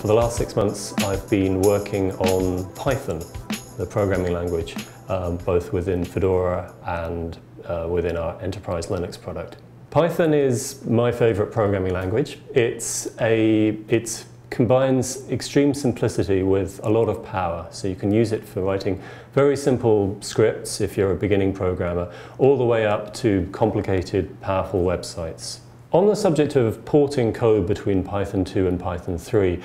For the last 6 months, I've been working on Python, the programming language, both within Fedora and within our enterprise Linux product. Python is my favorite programming language. It combines extreme simplicity with a lot of power. So you can use it for writing very simple scripts if you're a beginning programmer, all the way up to complicated, powerful websites. On the subject of porting code between Python 2 and Python 3,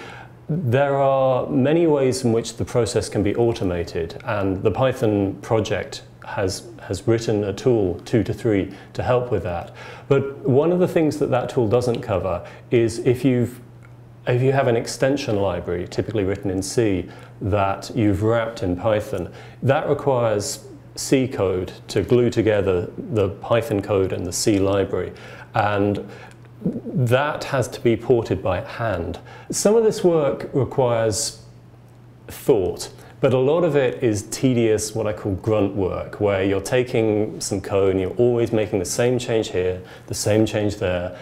there are many ways in which the process can be automated, and the Python project has written a tool, 2 to 3, to help with that. But one of the things that that tool doesn't cover is if you have an extension library, typically written in C, that you've wrapped in Python, that requires C code to glue together the Python code and the C library. And that has to be ported by hand. Some of this work requires thought, but a lot of it is tedious, what I call grunt work, where you're taking some code and you're always making the same change here, the same change there,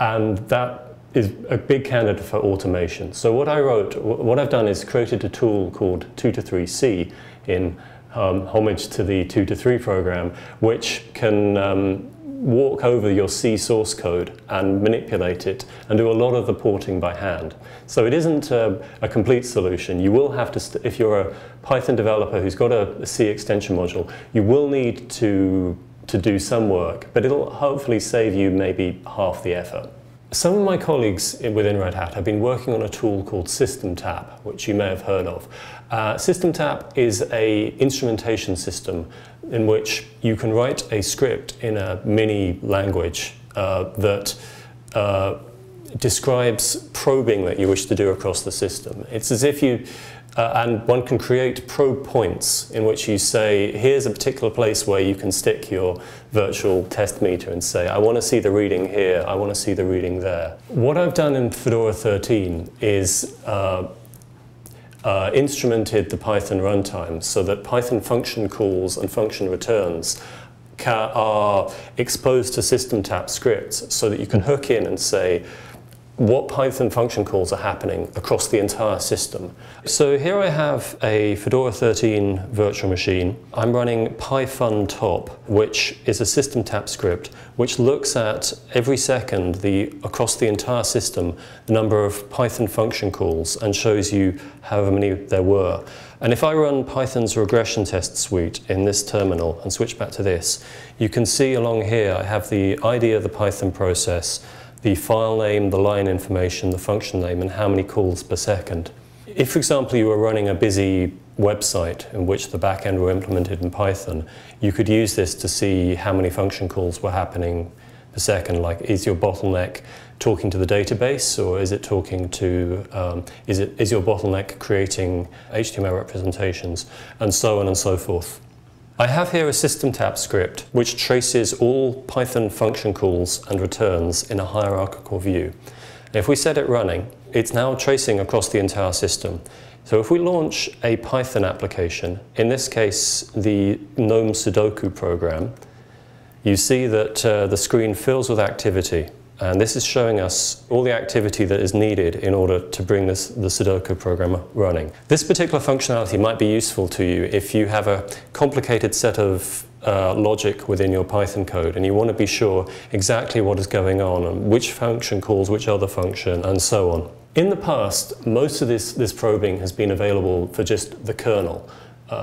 and that is a big candidate for automation. So what I wrote, what I've done is created a tool called 2 to 3C in homage to the 2 to 3 program, which can walk over your C source code and manipulate it and do a lot of the porting by hand. So it isn't a complete solution. You will have to, if you're a Python developer who's got a C extension module, you will need to do some work, but it'll hopefully save you maybe half the effort. Some of my colleagues within Red Hat have been working on a tool called SystemTap, which you may have heard of. SystemTap is an instrumentation system in which you can write a script in a mini language that describes probing that you wish to do across the system. It's as if you, and one can create probe points in which you say, here's a particular place where you can stick your virtual test meter and say, I want to see the reading here, I want to see the reading there. What I've done in Fedora 13 is instrumented the Python runtime so that Python function calls and function returns are exposed to SystemTap scripts so that you can hook in and say, what Python function calls are happening across the entire system. So here I have a Fedora 13 virtual machine. I'm running pyfuntop, which is a SystemTap script which looks at every second across the entire system the number of Python function calls and shows you however many there were. And if I run Python's regression test suite in this terminal and switch back to this, you can see along here I have the ID of the Python process, the file name, the line information, the function name, and how many calls per second. If, for example, you were running a busy website in which the backend were implemented in Python, you could use this to see how many function calls were happening per second. Like, is your bottleneck talking to the database, or is it talking to, is your bottleneck creating HTML representations, and so on and so forth. I have here a SystemTap script which traces all Python function calls and returns in a hierarchical view. If we set it running, it's now tracing across the entire system. So if we launch a Python application, in this case the GNOME Sudoku program, you see that the screen fills with activity. And this is showing us all the activity that is needed in order to bring the Sudoku program running. This particular functionality might be useful to you if you have a complicated set of logic within your Python code and you want to be sure exactly what is going on and which function calls which other function and so on. In the past, most of this probing has been available for just the kernel.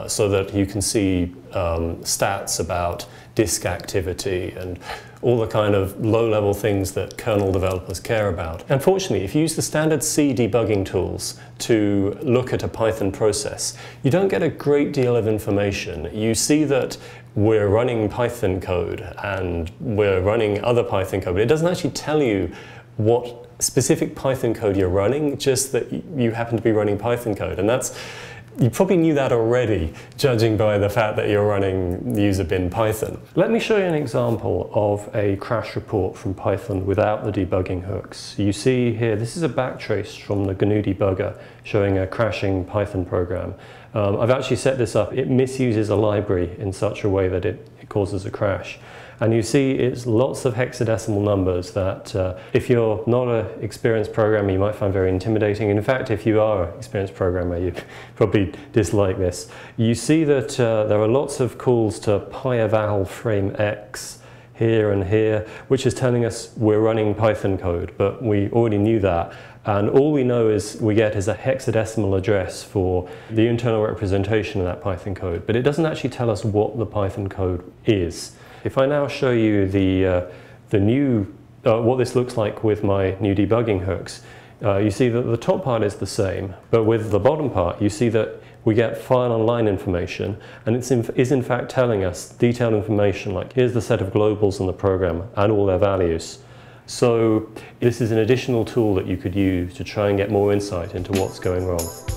So that you can see stats about disk activity and all the kind of low-level things that kernel developers care about. Unfortunately, if you use the standard C debugging tools to look at a Python process, you don't get a great deal of information. You see that we're running Python code and we're running other Python code, but it doesn't actually tell you what specific Python code you're running, just that you happen to be running Python code. And that's, you probably knew that already, judging by the fact that you're running user bin Python. Let me show you an example of a crash report from Python without the debugging hooks. You see here, this is a backtrace from the GNU debugger showing a crashing Python program. I've actually set this up. It misuses a library in such a way that it causes a crash. and you see it's lots of hexadecimal numbers that if you're not an experienced programmer, you might find very intimidating. In fact, if you are an experienced programmer, you probably dislike this. You see that there are lots of calls to PyEval_FrameX here and here, which is telling us we're running Python code, but we already knew that. And all we know is we get is a hexadecimal address for the internal representation of that Python code, but it doesn't actually tell us what the Python code is. If I now show you the new what this looks like with my new debugging hooks, you see that the top part is the same, but with the bottom part, you see that we get file and line information, and it is in fact telling us detailed information like here's the set of globals in the program and all their values. So this is an additional tool that you could use to try and get more insight into what's going wrong.